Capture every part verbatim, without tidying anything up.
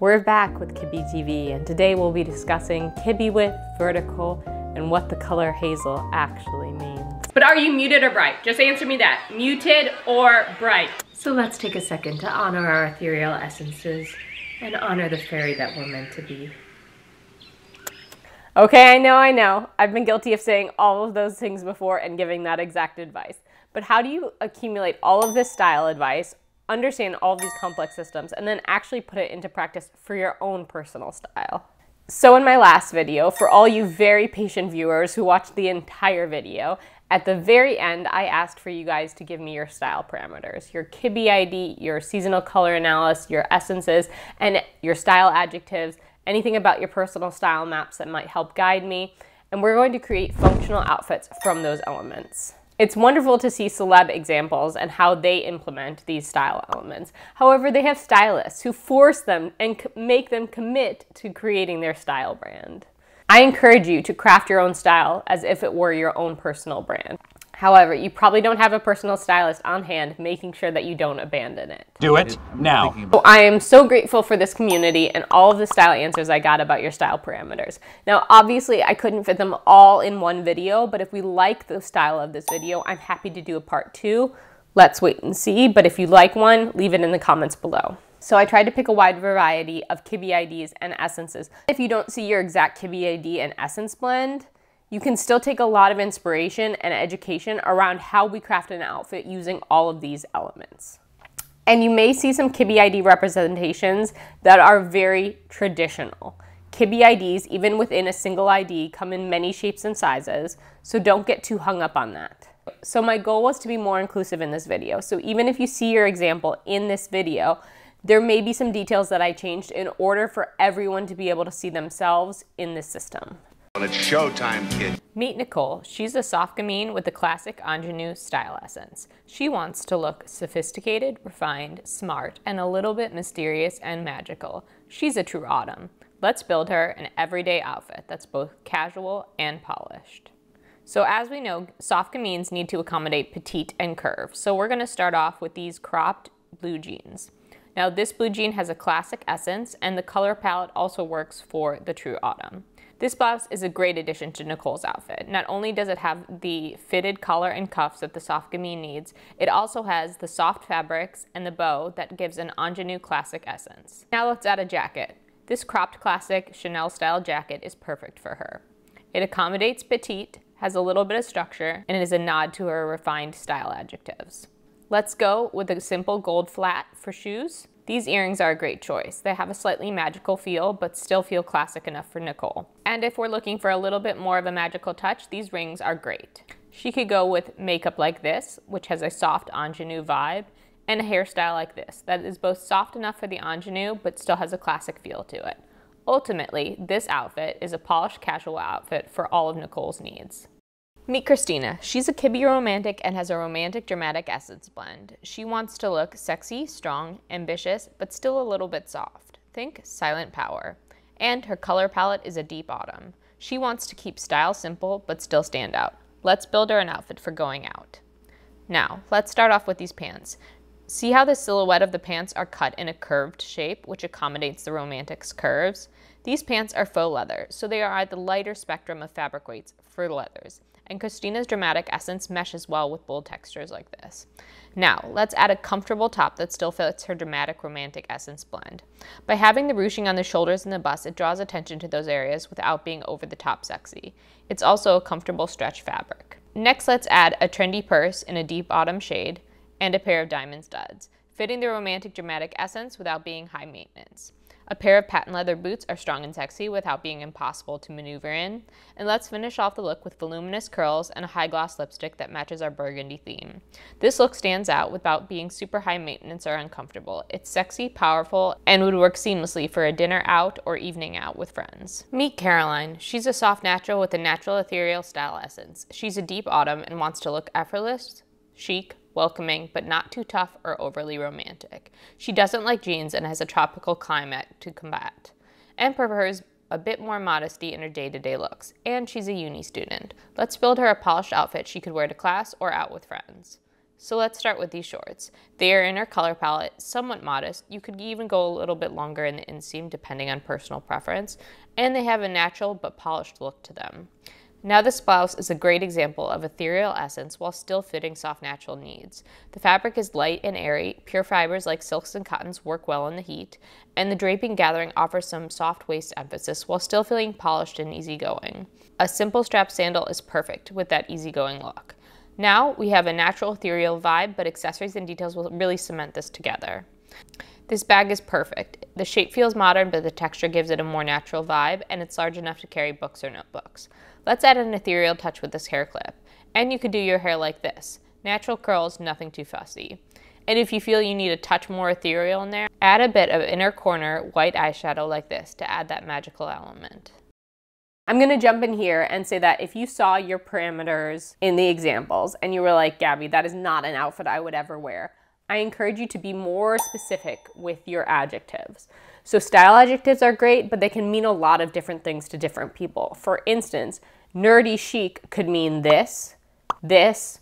We're back with Kibbe T V, and today we'll be discussing Kibbe width, vertical, and what the color hazel actually means. But are you muted or bright? Just answer me that. Muted or bright? So let's take a second to honor our ethereal essences and honor the fairy that we're meant to be. Okay, I know, I know. I've been guilty of saying all of those things before and giving that exact advice. But how do you accumulate all of this style advice, understand all of these complex systems, and then actually put it into practice for your own personal style? So in my last video, for all you very patient viewers who watched the entire video, at the very end, I asked for you guys to give me your style parameters, your Kibbe I D, your seasonal color analysis, your essences, and your style adjectives, anything about your personal style maps that might help guide me, and we're going to create functional outfits from those elements. It's wonderful to see celeb examples and how they implement these style elements. However, they have stylists who force them and make them commit to creating their style brand. I encourage you to craft your own style as if it were your own personal brand. However, you probably don't have a personal stylist on hand making sure that you don't abandon it. Do it now. So I am so grateful for this community and all of the style answers I got about your style parameters. Now, obviously, I couldn't fit them all in one video, but if we like the style of this video, I'm happy to do a part two. Let's wait and see. But if you like one, leave it in the comments below. So I tried to pick a wide variety of Kibbe I Ds and essences. If you don't see your exact Kibbe I D and essence blend, you can still take a lot of inspiration and education around how we craft an outfit using all of these elements. And you may see some Kibbe I D representations that are very traditional. Kibbe I Ds, even within a single I D, come in many shapes and sizes, so don't get too hung up on that. So my goal was to be more inclusive in this video. So even if you see your example in this video, there may be some details that I changed in order for everyone to be able to see themselves in this system. It's showtime, kid. Meet Nicole. She's a soft gamine with the classic ingenue style essence. She wants to look sophisticated, refined, smart, and a little bit mysterious and magical. She's a true autumn. Let's build her an everyday outfit that's both casual and polished. So as we know, soft gamines need to accommodate petite and curve. So we're going to start off with these cropped blue jeans. Now this blue jean has a classic essence, and the color palette also works for the true autumn. This blouse is a great addition to Nicole's outfit. Not only does it have the fitted collar and cuffs that the soft gamine needs, it also has the soft fabrics and the bow that gives an ingenue classic essence. Now let's add a jacket. This cropped classic Chanel style jacket is perfect for her. It accommodates petite, has a little bit of structure, and it is a nod to her refined style adjectives. Let's go with a simple gold flat for shoes. These earrings are a great choice. They have a slightly magical feel, but still feel classic enough for Nicole. And if we're looking for a little bit more of a magical touch, these rings are great. She could go with makeup like this, which has a soft ingenue vibe, and a hairstyle like this, that is both soft enough for the ingenue, but still has a classic feel to it. Ultimately, this outfit is a polished casual outfit for all of Nicole's needs. Meet Christina. She's a Kibbe romantic and has a romantic dramatic essence blend. She wants to look sexy, strong, ambitious, but still a little bit soft. Think silent power. And her color palette is a deep autumn. She wants to keep style simple, but still stand out. Let's build her an outfit for going out. Now, let's start off with these pants. See how the silhouette of the pants are cut in a curved shape, which accommodates the romantic's curves? These pants are faux leather, so they are at the lighter spectrum of fabric weights for leathers, and Christina's dramatic essence meshes well with bold textures like this. Now, let's add a comfortable top that still fits her dramatic romantic essence blend. By having the ruching on the shoulders and the bust, it draws attention to those areas without being over the top sexy. It's also a comfortable stretch fabric. Next, let's add a trendy purse in a deep autumn shade and a pair of diamond studs, fitting the romantic dramatic essence without being high maintenance. A pair of patent leather boots are strong and sexy without being impossible to maneuver in. And let's finish off the look with voluminous curls and a high gloss lipstick that matches our burgundy theme. This look stands out without being super high maintenance or uncomfortable. It's sexy, powerful, and would work seamlessly for a dinner out or evening out with friends. Meet Caroline. She's a soft natural with a natural ethereal style essence. She's a deep autumn and wants to look effortless, chic, welcoming, but not too tough or overly romantic. She doesn't like jeans and has a tropical climate to combat, and prefers a bit more modesty in her day-to-day looks. And she's a uni student. Let's build her a polished outfit she could wear to class or out with friends. So let's start with these shorts. They are in our color palette, somewhat modest. You could even go a little bit longer in the inseam depending on personal preference, and they have a natural but polished look to them. Now this blouse is a great example of ethereal essence while still fitting soft natural needs. The fabric is light and airy, pure fibers like silks and cottons work well in the heat, and the draping gathering offers some soft waist emphasis while still feeling polished and easygoing. A simple strap sandal is perfect with that easygoing look. Now we have a natural ethereal vibe, but accessories and details will really cement this together. This bag is perfect. The shape feels modern, but the texture gives it a more natural vibe, and it's large enough to carry books or notebooks. Let's add an ethereal touch with this hair clip. And you could do your hair like this. Natural curls, nothing too fussy. And if you feel you need a touch more ethereal in there, add a bit of inner corner white eyeshadow like this to add that magical element. I'm gonna jump in here and say that if you saw your parameters in the examples and you were like, Gabby, that is not an outfit I would ever wear, I encourage you to be more specific with your adjectives. So style adjectives are great, but they can mean a lot of different things to different people. For instance, nerdy chic could mean this, this,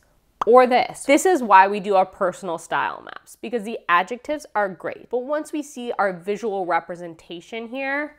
or this. This is why we do our personal style maps, because the adjectives are great. But once we see our visual representation here,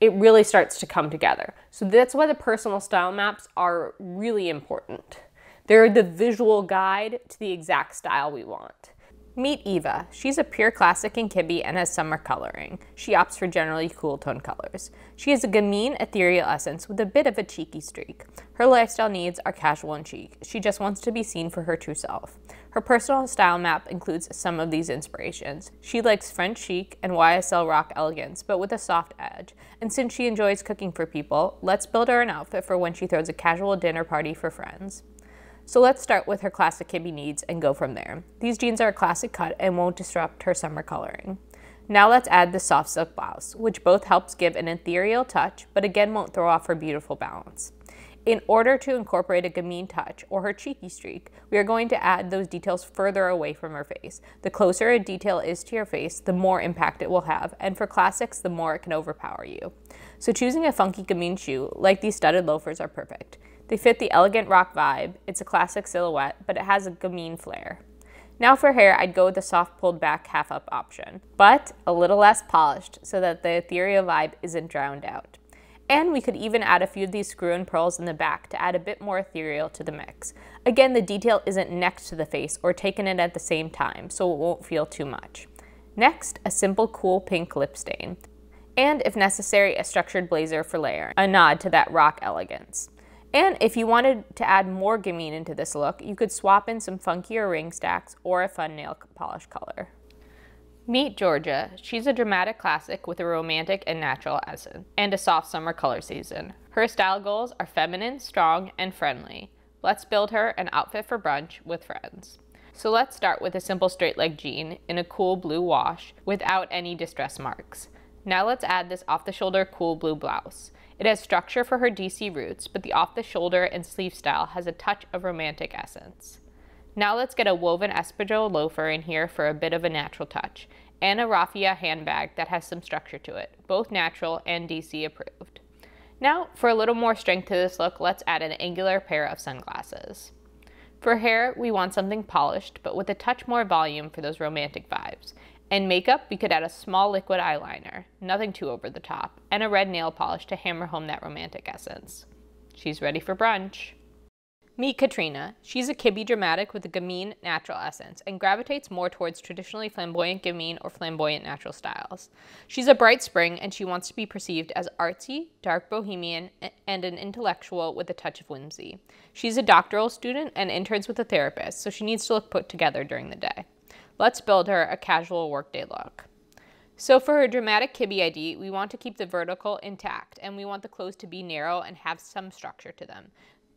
it really starts to come together. So that's why the personal style maps are really important. They're the visual guide to the exact style we want. Meet Eva. She's a pure classic in Kibbe and has summer coloring. She opts for generally cool tone colors. She has a gamine ethereal essence with a bit of a cheeky streak. Her lifestyle needs are casual and chic. She just wants to be seen for her true self. Her personal style map includes some of these inspirations. She likes French chic and Y S L rock elegance, but with a soft edge. And since she enjoys cooking for people, let's build her an outfit for when she throws a casual dinner party for friends. So let's start with her classic Kibbe needs and go from there. These jeans are a classic cut and won't disrupt her summer coloring. Now let's add the soft silk blouse, which both helps give an ethereal touch, but again won't throw off her beautiful balance. In order to incorporate a gamine touch or her cheeky streak, we are going to add those details further away from her face. The closer a detail is to your face, the more impact it will have, and for classics, the more it can overpower you. So choosing a funky gamine shoe, like these studded loafers, are perfect. They fit the elegant rock vibe. It's a classic silhouette, but it has a gamine flair. Now for hair, I'd go with the soft pulled back half up option, but a little less polished so that the ethereal vibe isn't drowned out. And we could even add a few of these screw-in pearls in the back to add a bit more ethereal to the mix. Again, the detail isn't next to the face or taken in at the same time, so it won't feel too much. Next, a simple cool pink lip stain. And if necessary, a structured blazer for layering, a nod to that rock elegance. And if you wanted to add more gamine into this look, you could swap in some funkier ring stacks or a fun nail polish color. Meet Georgia. She's a dramatic classic with a romantic and natural essence, and a soft summer color season. Her style goals are feminine, strong, and friendly. Let's build her an outfit for brunch with friends. So let's start with a simple straight leg jean in a cool blue wash without any distress marks. Now let's add this off-the-shoulder cool blue blouse. It has structure for her D C roots, but the off-the-shoulder and sleeve style has a touch of romantic essence. Now let's get a woven espadrille loafer in here for a bit of a natural touch, and a raffia handbag that has some structure to it, both natural and D C approved. Now, for a little more strength to this look, let's add an angular pair of sunglasses. For hair, we want something polished, but with a touch more volume for those romantic vibes. And makeup, we could add a small liquid eyeliner, nothing too over the top, and a red nail polish to hammer home that romantic essence. She's ready for brunch. Meet Katrina. She's a Kibbe dramatic with a gamine natural essence and gravitates more towards traditionally flamboyant gamine or flamboyant natural styles. She's a bright spring and she wants to be perceived as artsy, dark bohemian, and an intellectual with a touch of whimsy. She's a doctoral student and interns with a therapist, so she needs to look put together during the day. Let's build her a casual workday look. So for her dramatic Kibbe I D, we want to keep the vertical intact and we want the clothes to be narrow and have some structure to them.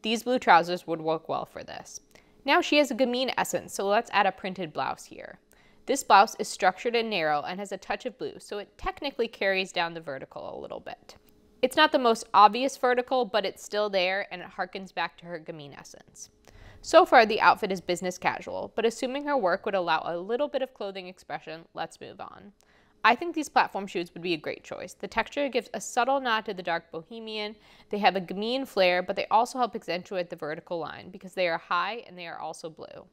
These blue trousers would work well for this. Now she has a gamine essence, so let's add a printed blouse here. This blouse is structured and narrow and has a touch of blue, so it technically carries down the vertical a little bit. It's not the most obvious vertical, but it's still there and it harkens back to her gamine essence. So far, the outfit is business casual, but assuming her work would allow a little bit of clothing expression, let's move on. I think these platform shoes would be a great choice. The texture gives a subtle nod to the dark bohemian. They have a gamine flair, but they also help accentuate the vertical line because they are high and they are also blue.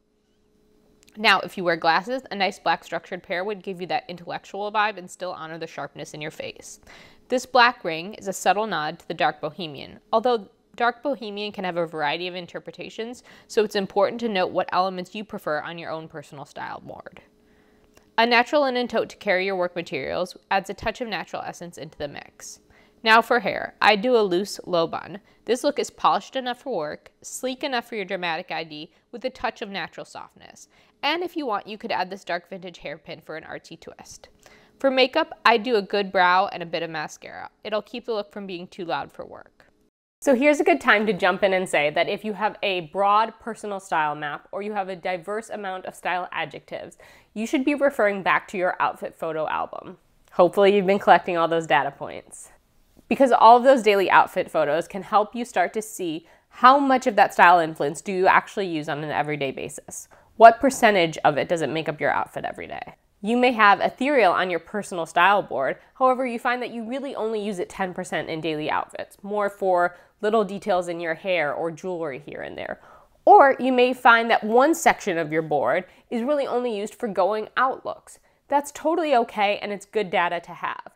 Now, if you wear glasses, a nice black structured pair would give you that intellectual vibe and still honor the sharpness in your face. This black ring is a subtle nod to the dark bohemian. Although dark bohemian can have a variety of interpretations, so it's important to note what elements you prefer on your own personal style board. A natural linen tote to carry your work materials adds a touch of natural essence into the mix. Now for hair, I do a loose low bun. This look is polished enough for work, sleek enough for your dramatic I D, with a touch of natural softness. And if you want, you could add this dark vintage hairpin for an artsy twist. For makeup, I do a good brow and a bit of mascara. It'll keep the look from being too loud for work. So here's a good time to jump in and say that if you have a broad personal style map or you have a diverse amount of style adjectives, you should be referring back to your outfit photo album. Hopefully you've been collecting all those data points, because all of those daily outfit photos can help you start to see how much of that style influence do you actually use on an everyday basis. What percentage of it does it make up your outfit every day? You may have ethereal on your personal style board, however you find that you really only use it ten percent in daily outfits, more for little details in your hair or jewelry here and there. Or you may find that one section of your board is really only used for going out looks. That's totally okay, and it's good data to have.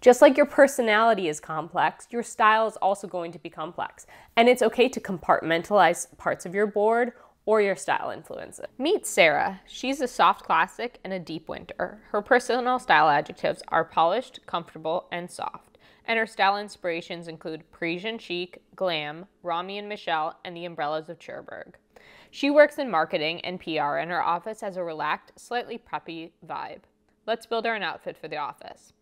Just like your personality is complex, your style is also going to be complex, and it's okay to compartmentalize parts of your board or your style influences. Meet Sarah. She's a soft classic and a deep winter. Her personal style adjectives are polished, comfortable, and soft, and her style inspirations include Parisian chic, glam, Romy and Michelle, and the Umbrellas of Cherbourg. She works in marketing and P R, and her office has a relaxed, slightly preppy vibe. Let's build her an outfit for the office.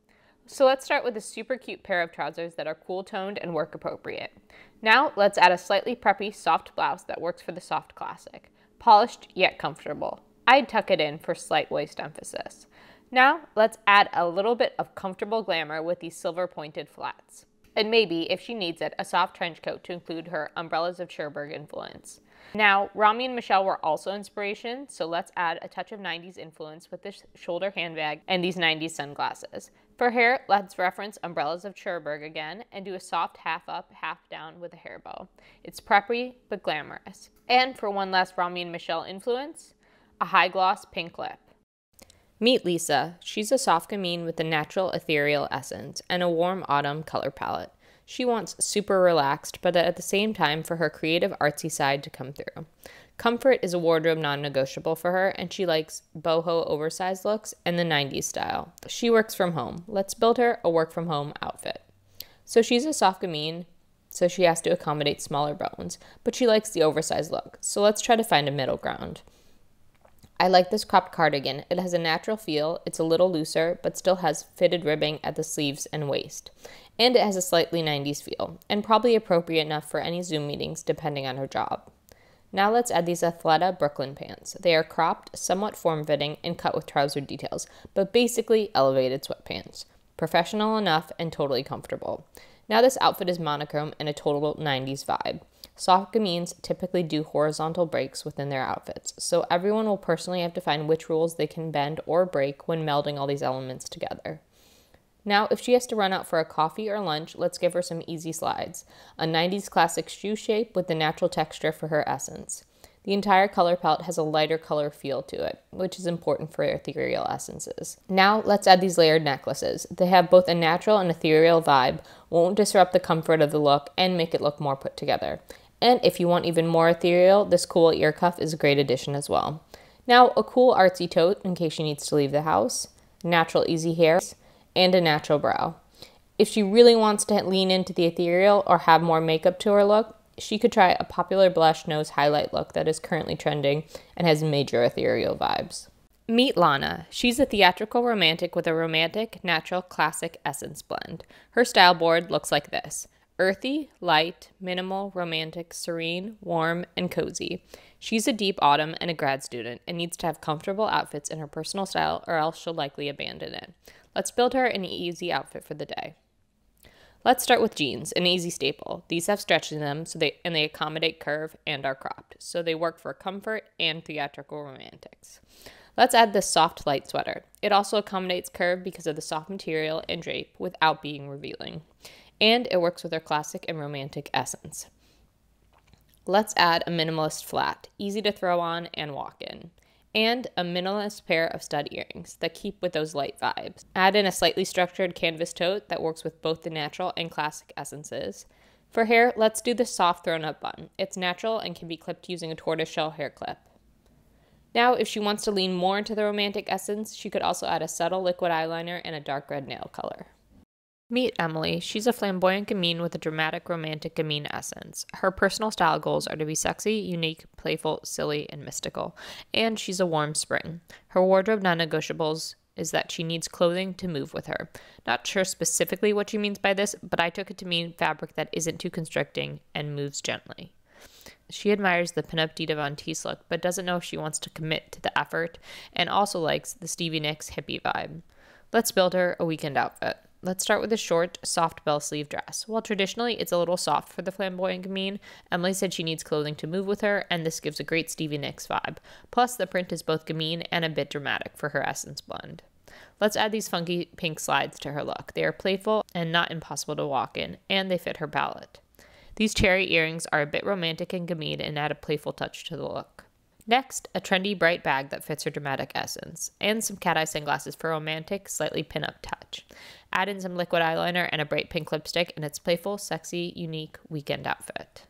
So let's start with a super cute pair of trousers that are cool toned and work appropriate. Now let's add a slightly preppy soft blouse that works for the soft classic. Polished yet comfortable. I'd tuck it in for slight waist emphasis. Now let's add a little bit of comfortable glamour with these silver pointed flats. And maybe, if she needs it, a soft trench coat to include her Umbrellas of Cherbourg influence. Now, Romy and Michelle were also inspiration, so let's add a touch of nineties influence with this shoulder handbag and these nineties sunglasses. For hair, let's reference Umbrellas of Cherbourg again and do a soft half up, half down with a hair bow. It's preppy, but glamorous. And for one last Romy and Michelle influence, a high gloss pink lip. Meet Lisa. She's a soft gamine with a natural ethereal essence and a warm autumn color palette. She wants super relaxed, but at the same time for her creative artsy side to come through. Comfort is a wardrobe non-negotiable for her, and she likes boho oversized looks and the nineties style. She works from home. Let's build her a work from home outfit. So she's a soft gamine, so she has to accommodate smaller bones, but she likes the oversized look. So let's try to find a middle ground. I like this cropped cardigan. It has a natural feel, it's a little looser, but still has fitted ribbing at the sleeves and waist. And it has a slightly nineties feel, and probably appropriate enough for any Zoom meetings depending on her job. Now let's add these Athleta Brooklyn pants. They are cropped, somewhat form-fitting, and cut with trouser details, but basically elevated sweatpants. Professional enough and totally comfortable. Now this outfit is monochrome and a total nineties vibe. Soft gamines typically do horizontal breaks within their outfits, so everyone will personally have to find which rules they can bend or break when melding all these elements together. Now, if she has to run out for a coffee or lunch, let's give her some easy slides. A nineties classic shoe shape with the natural texture for her essence. The entire color palette has a lighter color feel to it, which is important for ethereal essences. Now, let's add these layered necklaces. They have both a natural and ethereal vibe, won't disrupt the comfort of the look, and make it look more put together. And if you want even more ethereal, this cool ear cuff is a great addition as well. Now, a cool artsy tote in case she needs to leave the house, natural easy hair, and a natural brow. If she really wants to lean into the ethereal or have more makeup to her look, she could try a popular blush nose highlight look that is currently trending and has major ethereal vibes. Meet Lana. She's a theatrical romantic with a romantic, natural, classic essence blend. Her style board looks like this. Earthy, light, minimal, romantic, serene, warm, and cozy. She's a deep autumn and a grad student and needs to have comfortable outfits in her personal style or else she'll likely abandon it. Let's build her an easy outfit for the day. Let's start with jeans, an easy staple. These have stretch in them so they and they accommodate curve and are cropped, so they work for comfort and theatrical romantics. Let's add this soft light sweater. It also accommodates curve because of the soft material and drape without being revealing. And it works with her classic and romantic essence. Let's add a minimalist flat, easy to throw on and walk in. and a minimalist pair of stud earrings that keep with those light vibes. Add in a slightly structured canvas tote that works with both the natural and classic essences. For hair, let's do the soft thrown up bun. It's natural and can be clipped using a tortoiseshell hair clip. Now, if she wants to lean more into the romantic essence, she could also add a subtle liquid eyeliner and a dark red nail color. Meet Emily. She's a flamboyant gamine with a dramatic, romantic gamine essence. Her personal style goals are to be sexy, unique, playful, silly, and mystical. And she's a warm spring. Her wardrobe non-negotiables is that she needs clothing to move with her. Not sure specifically what she means by this, but I took it to mean fabric that isn't too constricting and moves gently. She admires the pinup Dita Von Teese look, but doesn't know if she wants to commit to the effort, and also likes the Stevie Nicks hippie vibe. Let's build her a weekend outfit. Let's start with a short, soft bell sleeve dress. While traditionally it's a little soft for the flamboyant gamine, Emily said she needs clothing to move with her, and this gives a great Stevie Nicks vibe. Plus, the print is both gamine and a bit dramatic for her essence blend. Let's add these funky pink slides to her look. They are playful and not impossible to walk in, and they fit her palette. These cherry earrings are a bit romantic and gamine and add a playful touch to the look. Next, a trendy bright bag that fits her dramatic essence, and some cat-eye sunglasses for a romantic, slightly pin-up touch. Add in some liquid eyeliner and a bright pink lipstick, and it's playful, sexy, unique weekend outfit.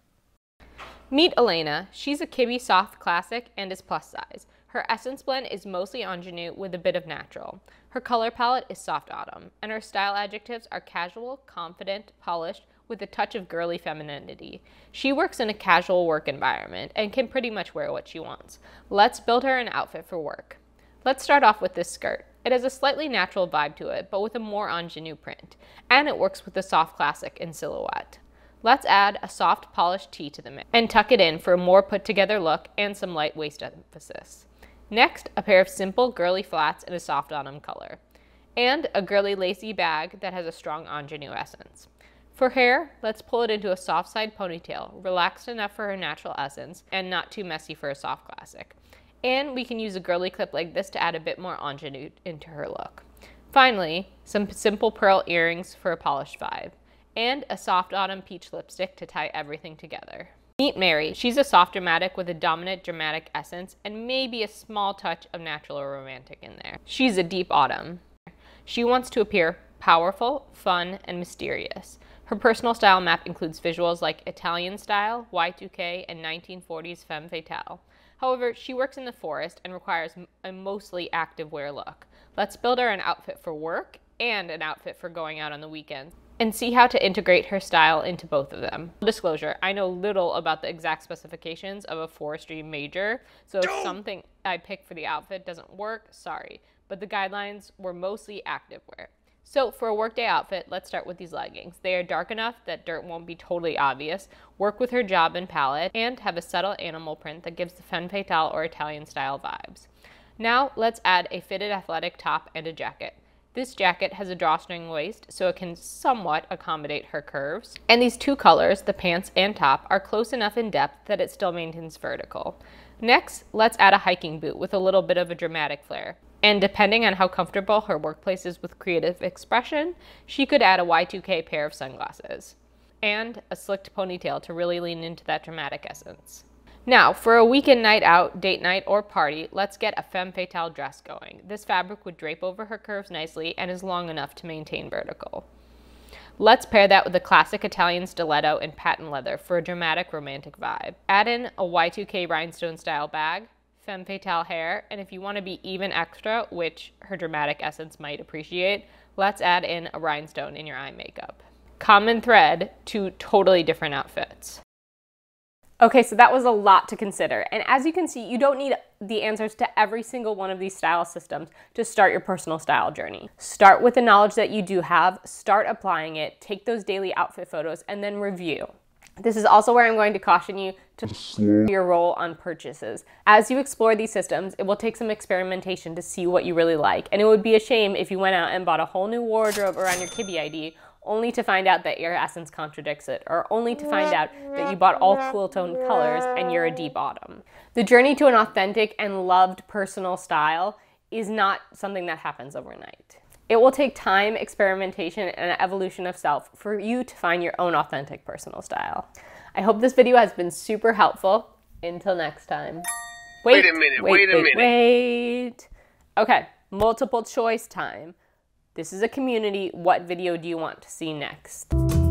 Meet Elena. She's a Kibbe soft classic and is plus size. Her essence blend is mostly ingenue with a bit of natural. Her color palette is soft autumn, and her style adjectives are casual, confident, polished, with a touch of girly femininity. She works in a casual work environment and can pretty much wear what she wants. Let's build her an outfit for work. Let's start off with this skirt. It has a slightly natural vibe to it, but with a more ingenue print, and it works with the soft classic in silhouette. Let's add a soft polished tee to the mix and tuck it in for a more put together look and some light waist emphasis. Next, a pair of simple girly flats in a soft autumn color, and a girly lacy bag that has a strong ingenue essence. For hair, let's pull it into a soft side ponytail, relaxed enough for her natural essence and not too messy for a soft classic. And we can use a girly clip like this to add a bit more ingenue into her look. Finally, some simple pearl earrings for a polished vibe, and a soft autumn peach lipstick to tie everything together. Meet Mary. She's a soft dramatic with a dominant dramatic essence and maybe a small touch of natural or romantic in there. She's a deep autumn. She wants to appear powerful, fun, and mysterious. Her personal style map includes visuals like Italian style, Y two K, and nineteen forties femme fatale. However, she works in the forest and requires a mostly active wear look. Let's build her an outfit for work and an outfit for going out on the weekends, and see how to integrate her style into both of them. Full disclosure, I know little about the exact specifications of a forestry major, so if something I pick for the outfit doesn't work, sorry, but the guidelines were mostly active wear. So for a workday outfit, let's start with these leggings. They are dark enough that dirt won't be totally obvious, work with her job and palette, and have a subtle animal print that gives the femme fatale or Italian style vibes. Now let's add a fitted athletic top and a jacket. This jacket has a drawstring waist, so it can somewhat accommodate her curves. And these two colors, the pants and top, are close enough in depth that it still maintains vertical. Next, let's add a hiking boot with a little bit of a dramatic flair. And depending on how comfortable her workplace is with creative expression, she could add a Y two K pair of sunglasses and a slicked ponytail to really lean into that dramatic essence. Now, for a weekend night out, date night, or party, let's get a femme fatale dress going. This fabric would drape over her curves nicely and is long enough to maintain vertical. Let's pair that with a classic Italian stiletto and patent leather for a dramatic romantic vibe. Add in a Y two K rhinestone style bag, femme fatale hair, and if you want to be even extra, which her dramatic essence might appreciate, let's add in a rhinestone in your eye makeup. Common thread, two totally different outfits. Okay, so that was a lot to consider, and as you can see, you don't need the answers to every single one of these style systems to start your personal style journey. Start with the knowledge that you do have, start applying it, take those daily outfit photos, and then review. This is also where I'm going to caution you to your role on purchases. As you explore these systems, it will take some experimentation to see what you really like, and it would be a shame if you went out and bought a whole new wardrobe around your Kibbe I D only to find out that your essence contradicts it, or only to find out that you bought all cool-toned colors and you're a deep autumn. The journey to an authentic and loved personal style is not something that happens overnight. It will take time, experimentation, and evolution of self for you to find your own authentic personal style. I hope this video has been super helpful. Until next time. Wait, wait a minute, wait, wait a wait, minute. Wait. Okay, multiple choice time. This is a community. What video do you want to see next?